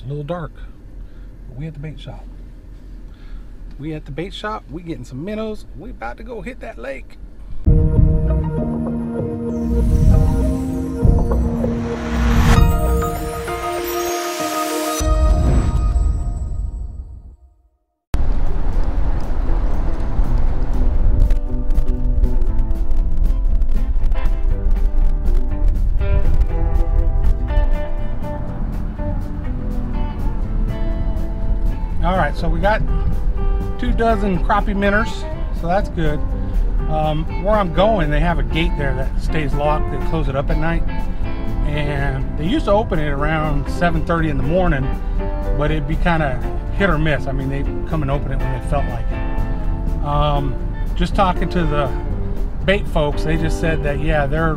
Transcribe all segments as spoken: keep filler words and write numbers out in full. It's a little dark, but we at the bait shop. We at the bait shop, we getting some minnows. We about to go hit that lake. Alright, so we got two dozen crappie minnows, so that's good. Um, where I'm going, they have a gate there that stays locked. They close it up at night, and they used to open it around seven thirty in the morning, but it'd be kind of hit or miss. I mean, they'd come and open it when they felt like it. Um, just talking to the bait folks, they just said that yeah, they're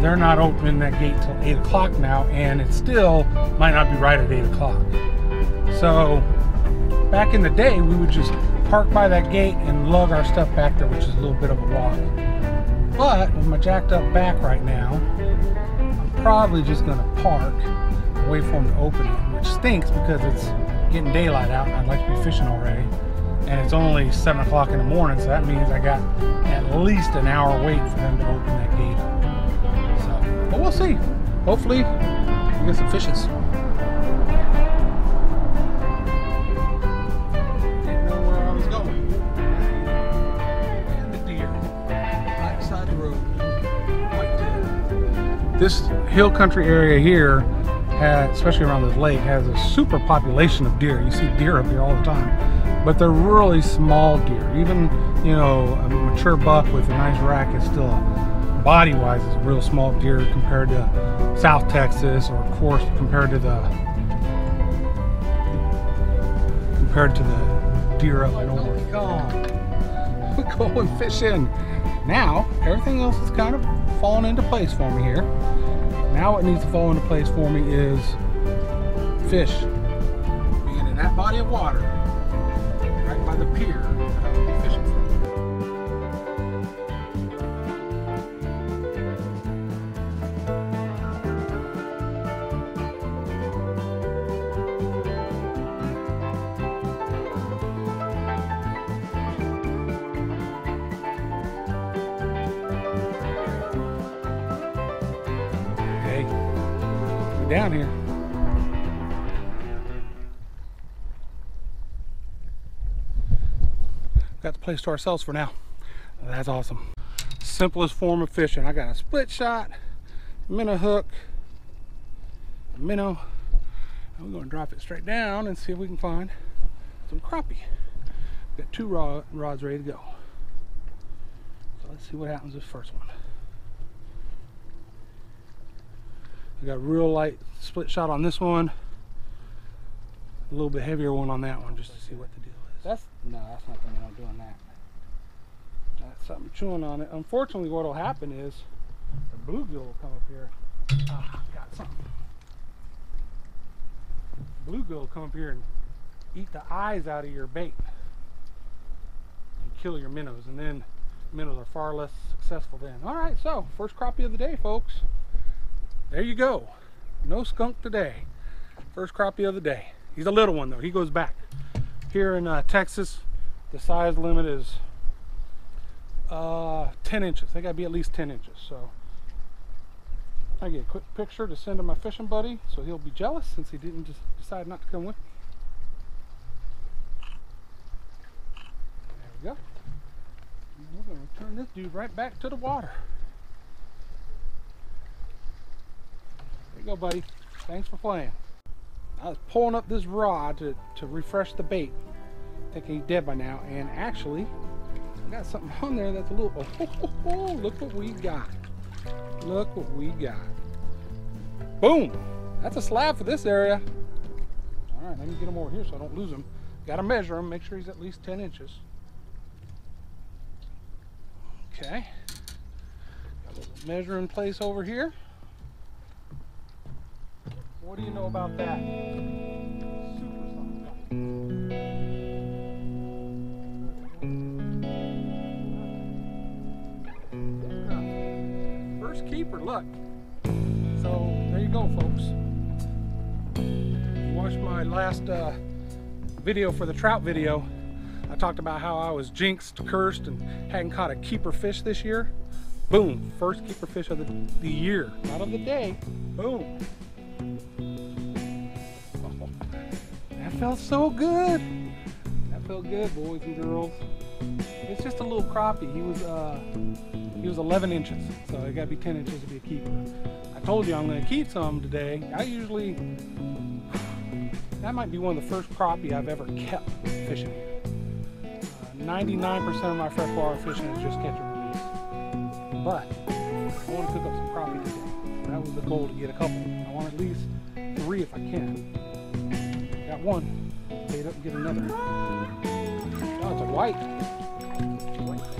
they're not opening that gate till eight o'clock now, and it still might not be right at eight o'clock. So back in the day, we would just park by that gate and lug our stuff back there, which is a little bit of a walk. But with my jacked up back right now, I'm probably just going to park and wait for them to open it, which stinks because it's getting daylight out and I'd like to be fishing already. And it's only seven o'clock in the morning, so that means I got at least an hour wait for them to open that gate up. So, but we'll see. Hopefully, we get some fishes. This hill country area here, especially around this lake, has a super population of deer. You see deer up here all the time, but they're really small deer. Even, you know, a mature buck with a nice rack is still, body-wise, is a real small deer compared to South Texas, or of course compared to the compared to the deer up north. Oh, we're going fishing. Now everything else is kind of falling into place for me here. Now what needs to fall into place for me is fish being in that body of water right by the pier that I would be fishing from. Down here. Got the place to ourselves for now. That's awesome. Simplest form of fishing. I got a split shot, minnow hook, a minnow. I'm going to drop it straight down and see if we can find some crappie. Got two rod, rods ready to go. So let's see what happens with the first one. I got a real light split shot on this one, a little bit heavier one on that one, just to see what the deal is. That's no, that's not the minnow doing that. That's something chewing on it. Unfortunately, what'll happen is the bluegill will come up here. Ah, got something. The bluegill will come up here and eat the eyes out of your bait and kill your minnows, and then minnows are far less successful then. All right, so first crappie of the day, folks. There you go. No skunk today. First crappie of the day. He's a little one though. He goes back. Here in uh, Texas, the size limit is uh, ten inches. They gotta be at least ten inches. So I get a quick picture to send to my fishing buddy, so he'll be jealous since he didn't just decide not to come with me. There we go. And we're gonna turn this dude right back to the water. Go, buddy. Thanks for playing. I was pulling up this rod to, to refresh the bait, thinking he's dead by now, and actually I got something on there that's a little oh, oh, oh, oh, look what we got. Look what we got. Boom! That's a slab for this area. Alright, let me get him over here so I don't lose him. Gotta measure him, make sure he's at least ten inches. Okay. Got a little measuring place over here. What do you know about that? Super something. First keeper, look. So there you go, folks. Wash watched my last uh, video for the trout video, I talked about how I was jinxed, cursed, and hadn't caught a keeper fish this year. Boom, first keeper fish of the, the year, not of the day. Boom. Oh, that felt so good. That felt good, boys and girls. It's just a little crappie. He was uh, he was eleven inches, so it got to be ten inches to be a keeper. I told you I'm going to keep some today. I usually, that might be one of the first crappie I've ever kept fishing here. ninety-nine percent uh, of my freshwater fishing is just catch and release. But I want to cook up some crappie today. That was the goal, to get a couple. I want at least three if I can. Got one. Bait up and get another. Oh, it's a white. Whitebass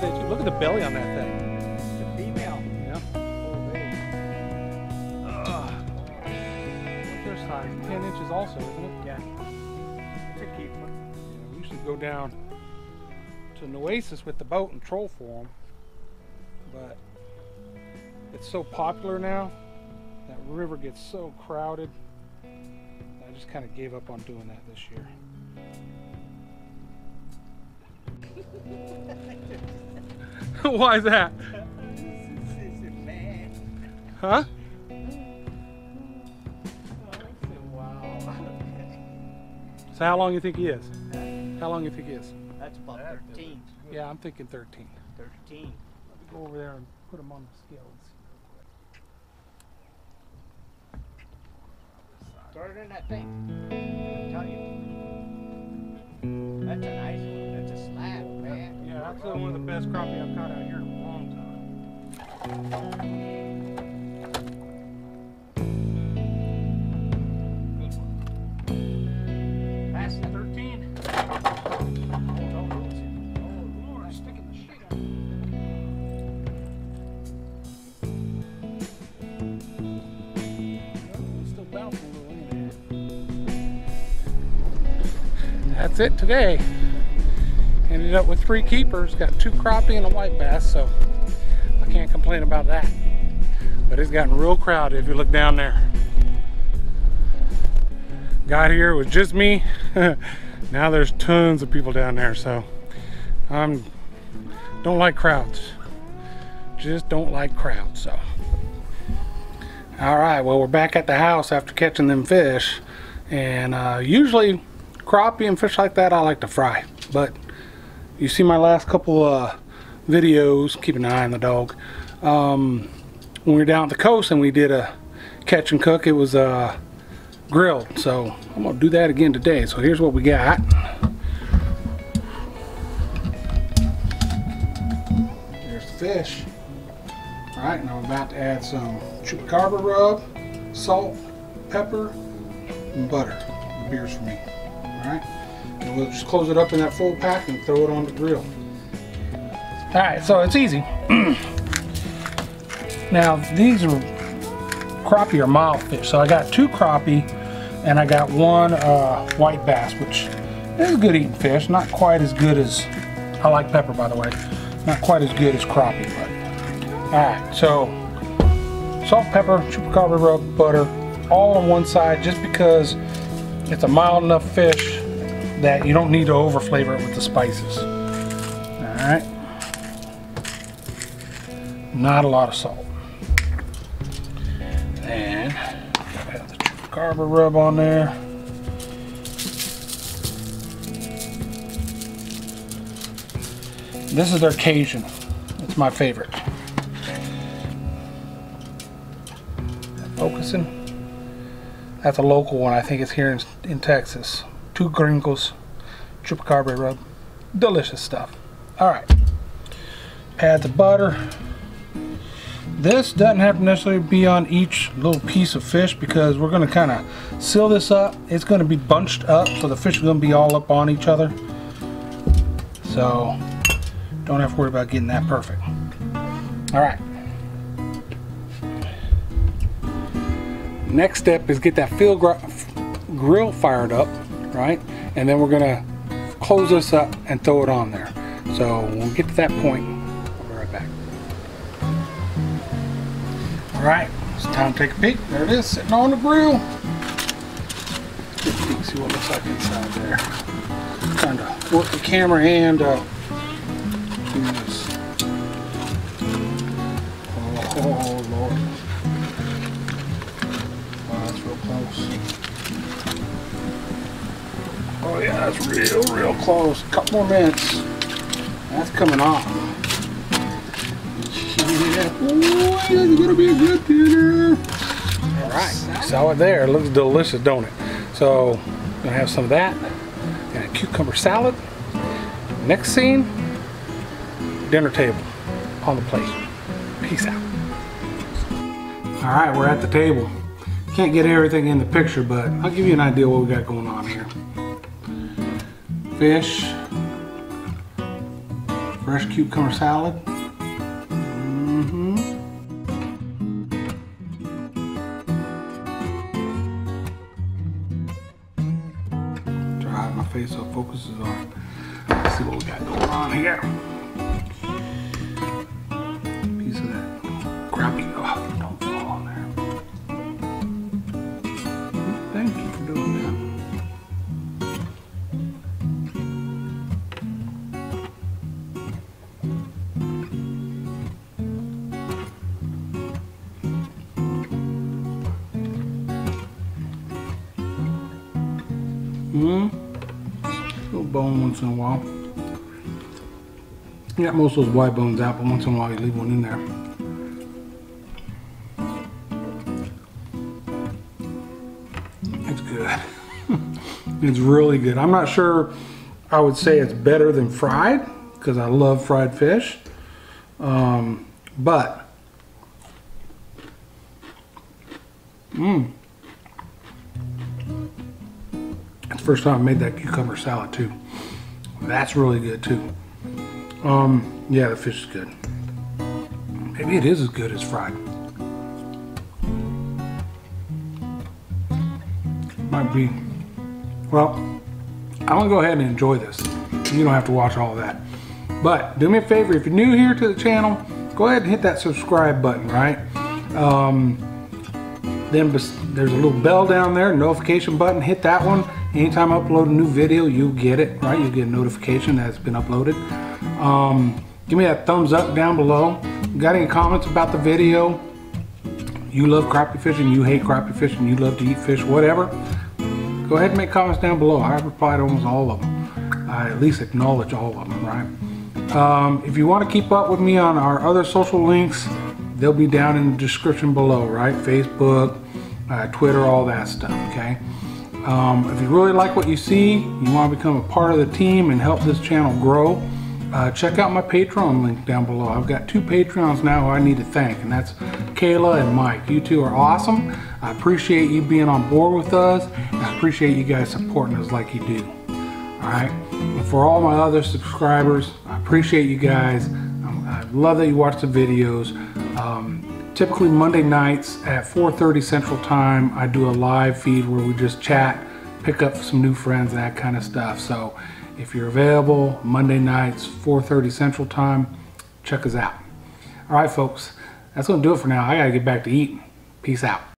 today too. Look at the belly on that thing. It's a female. Yeah. Oh, baby. Ugh. What's their size? ten inches also, isn't it? Yeah. It's a keeper. Yeah, we should go down to Nueces with the boat and troll for them. But it's so popular now. That river gets so crowded. I just kind of gave up on doing that this year. Why is that? Huh? So how long you think he is? How long you think he is? That's about thirteen. Yeah, I'm thinking thirteen. thirteen. Let me go over there and put him on the scale and see real quick. thirteen, I think. I tell you. That's a nice one. That's one of the best crappie I've caught out here in a long time. Good one. That's the thirteen. Oh, Lord, I'm sticking the shit out. It's still bouncing a little in there. That's it today. Ended up with three keepers, got two crappie and a white bass, so I can't complain about that. But it's gotten real crowded if you look down there. Got here, it was just me. Now there's tons of people down there, so I'm don't like crowds. Just don't like crowds, so. All right, well, we're back at the house after catching them fish. And uh, usually crappie and fish like that I like to fry, but you see my last couple uh, videos, keep an eye on the dog, um, when we were down at the coast and we did a catch and cook, it was uh, grilled. So I'm going to do that again today. So here's what we got. There's the fish. Alright, now I'm about to add some Chupacabra rub, salt, pepper, and butter. The beer's for me. Alright. And we'll just close it up in that full pack and throw it on the grill. All right, so it's easy. Now these are crappie or mild fish. So I got two crappie and I got one uh, white bass, which is a good eating fish. Not quite as good as, I like pepper by the way, not quite as good as crappie. But. All right, so salt, pepper, Chupacabra rub, butter, all on one side just because it's a mild enough fish that you don't need to over flavor it with the spices. Alright. Not a lot of salt. And add the Chupacabra rub on there. This is their Cajun. It's my favorite. Focusing. That's a local one. I think it's here in, in Texas. Two Gringos, Chupacabra rub, delicious stuff. All right, add the butter. This doesn't have to necessarily be on each little piece of fish because we're going to kind of seal this up. It's going to be bunched up, so the fish are going to be all up on each other. So don't have to worry about getting that perfect. All right. Next step is get that field gr grill fired up, right? And then we're gonna close this up and throw it on there. So when we get to that point, I'll be right back. All right, it's time to take a peek. There it is, sitting on the grill. Let's get a peek, see what it looks like inside there. I'm trying to work the camera and uh, do this. Oh, Lord. Oh yeah, that's real, real close. A couple more minutes. That's coming off. Yeah. Ooh, this is gonna be a good dinner. All right, saw it there. It looks delicious, don't it? So, gonna have some of that and a cucumber salad. Next scene, dinner table on the plate. Peace out. All right, we're at the table. Can't get everything in the picture, but I'll give you an idea what we got going on here. Fish, fresh cucumber salad, mm-hmm. Try my face so it focuses on it. Let's see what we got going on here. Piece of that crappie. Oh, don't fall on there. Thank you for doing that. Mm-hmm. Little bone once in a while. You got most of those white bones out, but once in a while you leave one in there. It's good. It's really good. I'm not sure I would say it's better than fried, because I love fried fish. Um, but mmm. First time I made that cucumber salad too. That's really good too. Um, yeah, the fish is good. Maybe it is as good as fried. Might be. Well, I'm gonna go ahead and enjoy this. You don't have to watch all that. But do me a favor, if you're new here to the channel, go ahead and hit that subscribe button, right? Um, then there's a little bell down there, notification button, hit that one. Anytime I upload a new video, you get it, right? You get a notification that it's been uploaded. Um, give me that thumbs up down below. Got any comments about the video? You love crappie fishing, you hate crappie fishing, you love to eat fish, whatever. Go ahead and make comments down below. I replied to almost all of them. I at least acknowledge all of them, right? Um, if you want to keep up with me on our other social links, they'll be down in the description below, right? Facebook, uh, Twitter, all that stuff, okay? Um, if you really like what you see, you want to become a part of the team and help this channel grow, uh, check out my Patreon link down below. I've got two Patreons now who I need to thank, and that's Kayla and Mike. You two are awesome. I appreciate you being on board with us. I appreciate you guys supporting us like you do. Alright, and for all my other subscribers, I appreciate you guys. Um, I love that you watch the videos. Um, Typically Monday nights at four thirty Central Time, I do a live feed where we just chat, pick up some new friends, that kind of stuff. So if you're available, Monday nights, four thirty Central Time, check us out. All right, folks, that's going to do it for now. I got to get back to eating. Peace out.